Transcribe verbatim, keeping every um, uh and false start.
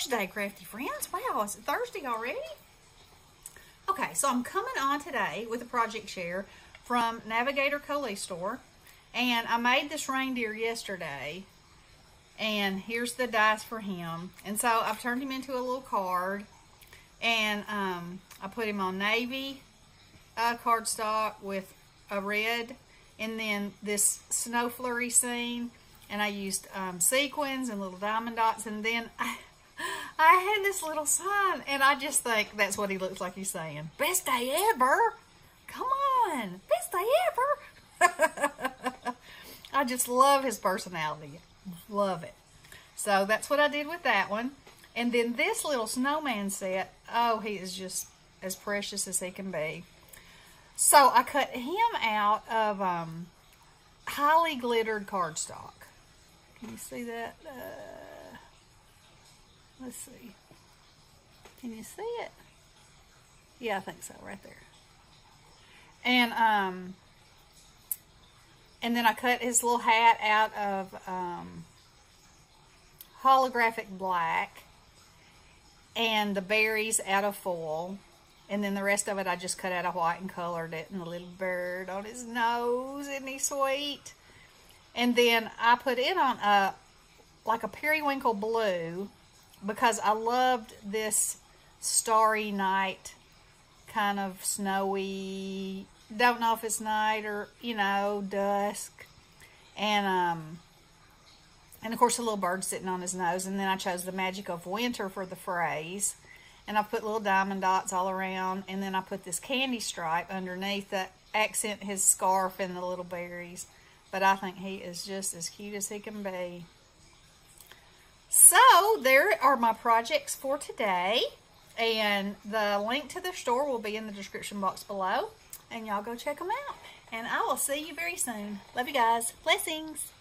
Thursday, crafty friends. Wow, is it Thursday already? Okay, so I'm coming on today with a project share from Navigator Coulee Store, and I made this reindeer yesterday, and here's the dice for him. And so I've turned him into a little card, and um, I put him on navy uh, cardstock with a red, and then this snow flurry scene, and I used um, sequins and little diamond dots, and then I, I had this little sign, and I just think that's what he looks like he's saying. Best day ever. Come on. Best day ever. I just love his personality. Love it. So that's what I did with that one. And then this little snowman set, oh, he is just as precious as he can be. So I cut him out of um, highly glittered cardstock. Can you see that? Uh, let's see. Can you see it? Yeah, I think so, right there. And um, and then I cut his little hat out of um, holographic black, and the berries out of foil. And then the rest of it I just cut out of white and colored it, and the little bird on his nose. Isn't he sweet? And then I put it on a, like a periwinkle blue, because I loved this starry night, kind of snowy, don't know if it's night or, you know, dusk. And, um, and of course the little bird sitting on his nose. And then I chose the magic of winter for the phrase. And I put little diamond dots all around. And then I put this candy stripe underneath that accent his scarf and the little berries. But I think he is just as cute as he can be. So, there are my projects for today. And the link to the store will be in the description box below. And y'all go check them out. And I will see you very soon. Love you guys. Blessings.